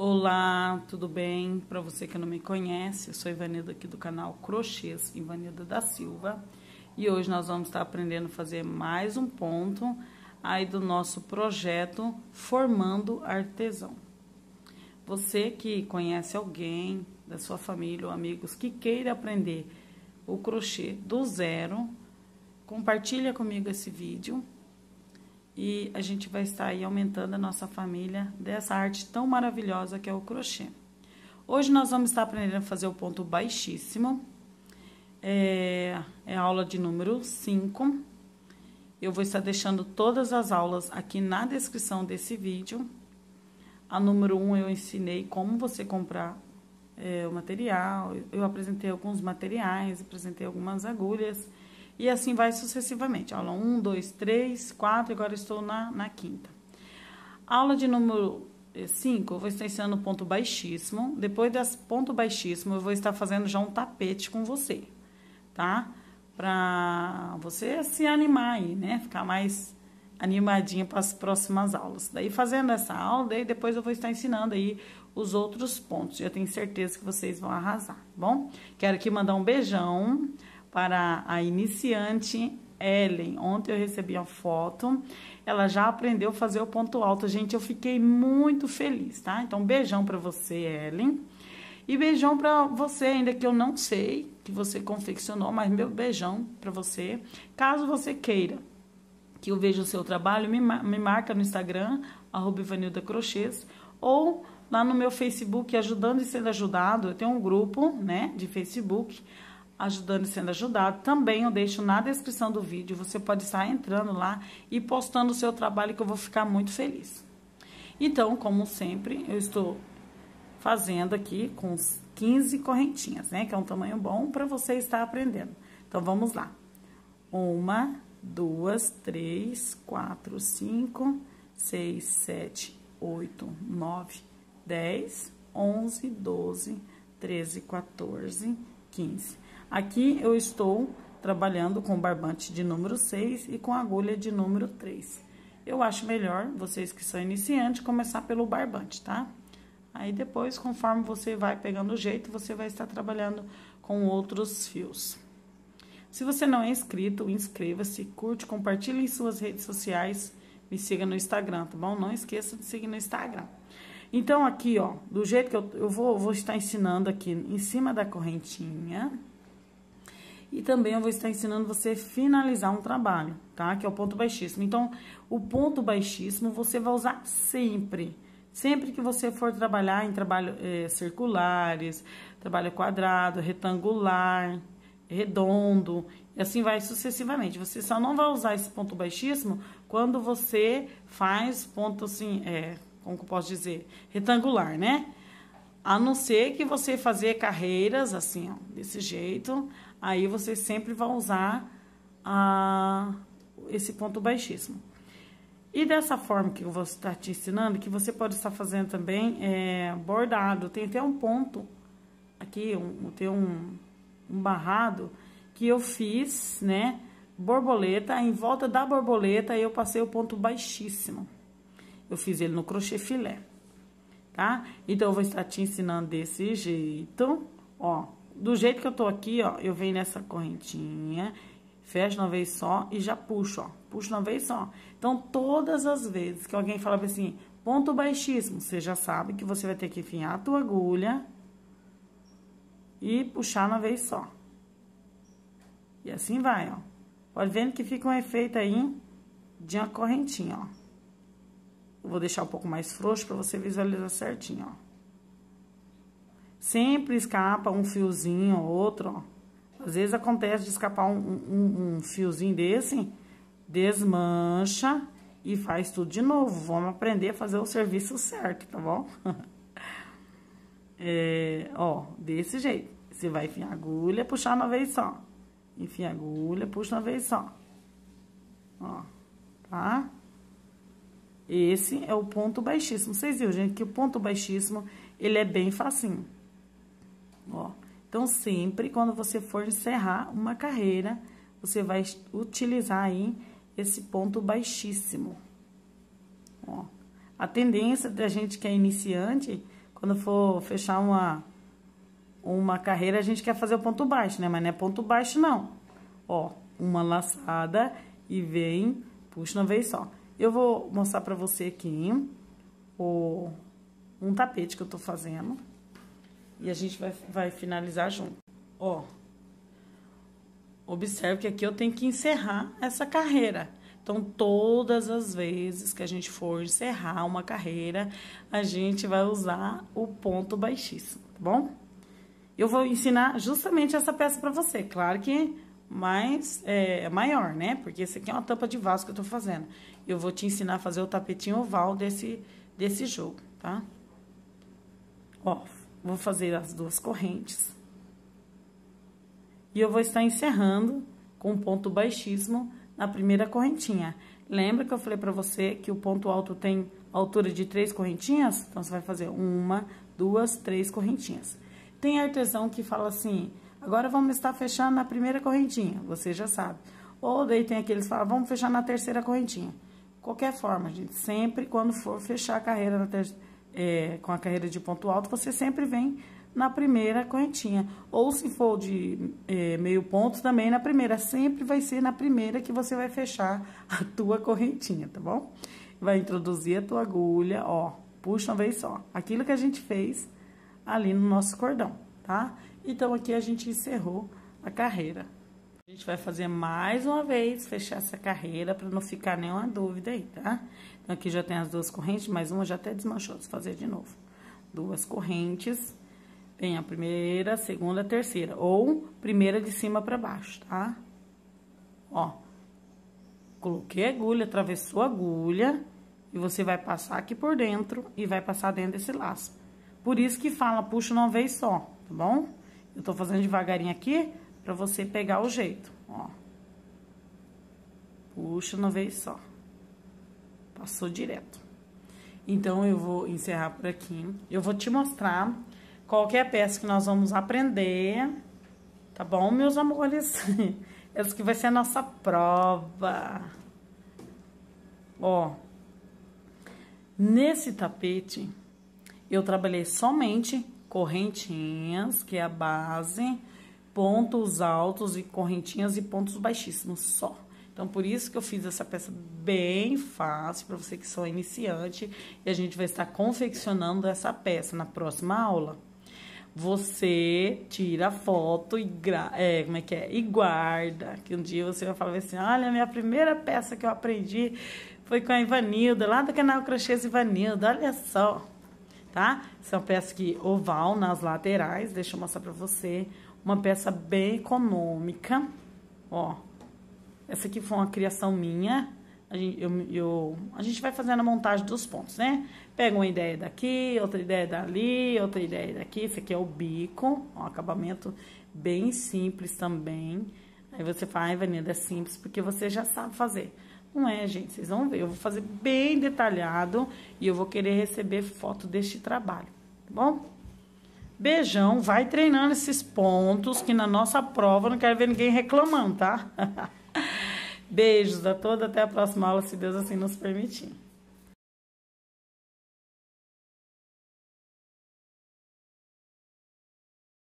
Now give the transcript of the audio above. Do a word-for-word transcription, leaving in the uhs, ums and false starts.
Olá, tudo bem? Para você que não me conhece, eu sou Ivanilda aqui do canal Crochês Ivanilda da Silva. E hoje nós vamos estar aprendendo a fazer mais um ponto aí do nosso projeto Formando Artesão. Você que conhece alguém da sua família ou amigos que queira aprender o crochê do zero, compartilha comigo esse vídeo. E a gente vai estar aí aumentando a nossa família dessa arte tão maravilhosa que é o crochê. Hoje nós vamos estar aprendendo a fazer o ponto baixíssimo. É, é a aula de número cinco. Eu vou estar deixando todas as aulas aqui na descrição desse vídeo. A número um eu ensinei como você comprar é, o material. Eu apresentei alguns materiais, apresentei algumas agulhas. E assim vai sucessivamente. Aula um, dois, três, quatro, agora estou na, na quinta. Aula de número cinco, eu vou estar ensinando ponto baixíssimo. Depois desse ponto baixíssimo, eu vou estar fazendo já um tapete com você, tá? Pra você se animar aí, né? Ficar mais animadinha para as próximas aulas. Daí, fazendo essa aula, daí depois eu vou estar ensinando aí os outros pontos. Eu tenho certeza que vocês vão arrasar, bom? Quero aqui mandar um beijão para a iniciante Ellen. Ontem eu recebi uma foto, ela já aprendeu a fazer o ponto alto. Gente, eu fiquei muito feliz, tá? Então, beijão para você, Ellen. E beijão para você, ainda que eu não sei que você confeccionou, mas meu beijão para você. Caso você queira que eu veja o seu trabalho, me, me marca no Instagram, arroba Ivanilda Crochês, ou lá no meu Facebook, Ajudando e Sendo Ajudado. Eu tenho um grupo, né, de Facebook, Ajudando e Sendo Ajudado. Também eu deixo na descrição do vídeo, você pode estar entrando lá e postando o seu trabalho, que eu vou ficar muito feliz. Então, como sempre, eu estou fazendo aqui com quinze correntinhas, né? Que é um tamanho bom para você estar aprendendo. Então, vamos lá. Uma, duas, três, quatro, cinco, seis, sete, oito, nove, dez, onze, doze, treze, quatorze, quinze. Aqui eu estou trabalhando com barbante de número seis e com agulha de número três. Eu acho melhor, vocês que são iniciantes, começar pelo barbante, tá? Aí depois, conforme você vai pegando o jeito, você vai estar trabalhando com outros fios. Se você não é inscrito, inscreva-se, curte, compartilhe em suas redes sociais, me siga no Instagram, tá bom? Não esqueça de seguir no Instagram. Então, aqui, ó, do jeito que eu, eu vou, vou estar ensinando aqui em cima da correntinha. E também eu vou estar ensinando você a finalizar um trabalho, tá? Que é o ponto baixíssimo. Então, o ponto baixíssimo você vai usar sempre. Sempre que você for trabalhar em trabalho é, circulares, trabalho quadrado, retangular, redondo, e assim vai sucessivamente. Você só não vai usar esse ponto baixíssimo quando você faz ponto assim, é, como que eu posso dizer? Retangular, né? A não ser que você fazer carreiras assim, ó, desse jeito. Aí, você sempre vai usar ah, esse ponto baixíssimo. E dessa forma que eu vou estar te ensinando, que você pode estar fazendo também é, bordado. Tem até um ponto aqui, um, tem um, um barrado que eu fiz, né, borboleta. Em volta da borboleta, eu passei o ponto baixíssimo. Eu fiz ele no crochê filé, tá? Então, eu vou estar te ensinando desse jeito, ó. Do jeito que eu tô aqui, ó, eu venho nessa correntinha, fecho uma vez só e já puxo, ó. Puxo uma vez só. Então, todas as vezes que alguém falava assim, ponto baixíssimo, você já sabe que você vai ter que enfiar a tua agulha e puxar uma vez só. E assim vai, ó. Pode vendo que fica um efeito aí de uma correntinha, ó. Eu vou deixar um pouco mais frouxo pra você visualizar certinho, ó. Sempre escapa um fiozinho ou outro, ó. Às vezes acontece de escapar um, um, um fiozinho desse, desmancha e faz tudo de novo. Vamos aprender a fazer o serviço certo, tá bom? é, ó, desse jeito. Você vai enfiar a agulha, puxar uma vez só. Enfia a agulha, puxa uma vez só. Ó, tá? Esse é o ponto baixíssimo. Vocês viram, gente, que o ponto baixíssimo, ele é bem facinho. Ó, então, sempre quando você for encerrar uma carreira, você vai utilizar aí esse ponto baixíssimo. Ó, a tendência da gente que é iniciante, quando for fechar uma, uma carreira, a gente quer fazer o ponto baixo, né? Mas não é ponto baixo, não. Ó, uma laçada e vem, puxa uma vez só. Eu vou mostrar pra você aqui o, um tapete que eu tô fazendo. E a gente vai, vai finalizar junto. Ó, observe que aqui eu tenho que encerrar essa carreira. Então, todas as vezes que a gente for encerrar uma carreira, a gente vai usar o ponto baixíssimo, tá bom? Eu vou ensinar justamente essa peça pra você. Claro que mais, é maior, né? Porque esse aqui é uma tampa de vaso que eu tô fazendo. Eu vou te ensinar a fazer o tapetinho oval desse, desse jogo, tá? Ó, vou fazer as duas correntes. E eu vou estar encerrando com ponto baixíssimo na primeira correntinha. Lembra que eu falei pra você que o ponto alto tem altura de três correntinhas? Então, você vai fazer uma, duas, três correntinhas. Tem artesão que fala assim, agora vamos estar fechando na primeira correntinha, você já sabe. Ou daí tem aqueles que falam, vamos fechar na terceira correntinha. Qualquer forma, gente, sempre quando for fechar a carreira na ter... é, com a carreira de ponto alto, você sempre vem na primeira correntinha, ou se for de é, meio ponto, também na primeira. Sempre vai ser na primeira que você vai fechar a tua correntinha, tá bom? Vai introduzir a tua agulha, ó, puxa uma vez só, aquilo que a gente fez ali no nosso cordão, tá? Então, aqui a gente encerrou a carreira. A gente vai fazer mais uma vez, fechar essa carreira, pra não ficar nenhuma dúvida aí, tá? Então, aqui já tem as duas correntes, mais uma já até desmanchou, deixa eu fazer de novo. Duas correntes... Tem a primeira, a segunda, a terceira, ou primeira de cima pra baixo, tá? Ó, coloquei a agulha, atravessou a agulha, e você vai passar aqui por dentro e vai passar dentro desse laço. Por isso que fala, puxa uma vez só, tá bom? Eu tô fazendo devagarinho aqui pra você pegar o jeito, ó. Puxa uma vez só. Passou direto. Então, eu vou encerrar por aqui. Eu vou te mostrar... Qualquer peça que nós vamos aprender, tá bom, meus amores? Essa que vai ser a nossa prova. Ó, nesse tapete, eu trabalhei somente correntinhas, que é a base, pontos altos e correntinhas e pontos baixíssimos só. Então, por isso que eu fiz essa peça bem fácil, para você que sou iniciante, e a gente vai estar confeccionando essa peça na próxima aula. Você tira a foto e, gra... é, como é que é? E guarda, que um dia você vai falar assim, olha, a minha primeira peça que eu aprendi foi com a Ivanilda, lá do canal Crochês Ivanilda, olha só, tá? São peças que oval nas laterais, deixa eu mostrar pra você, uma peça bem econômica, ó, essa aqui foi uma criação minha, a gente, eu, eu, a gente vai fazendo a montagem dos pontos, né? Pega uma ideia daqui, outra ideia dali, outra ideia daqui. Esse aqui é o bico, um acabamento bem simples também. Aí você fala, ah, Ivanilda, é simples, porque você já sabe fazer. Não é, gente, vocês vão ver. Eu vou fazer bem detalhado e eu vou querer receber foto deste trabalho, tá bom? Beijão, vai treinando esses pontos, que na nossa prova eu não quero ver ninguém reclamando, tá? Beijos a todos, até a próxima aula, se Deus assim nos permitir.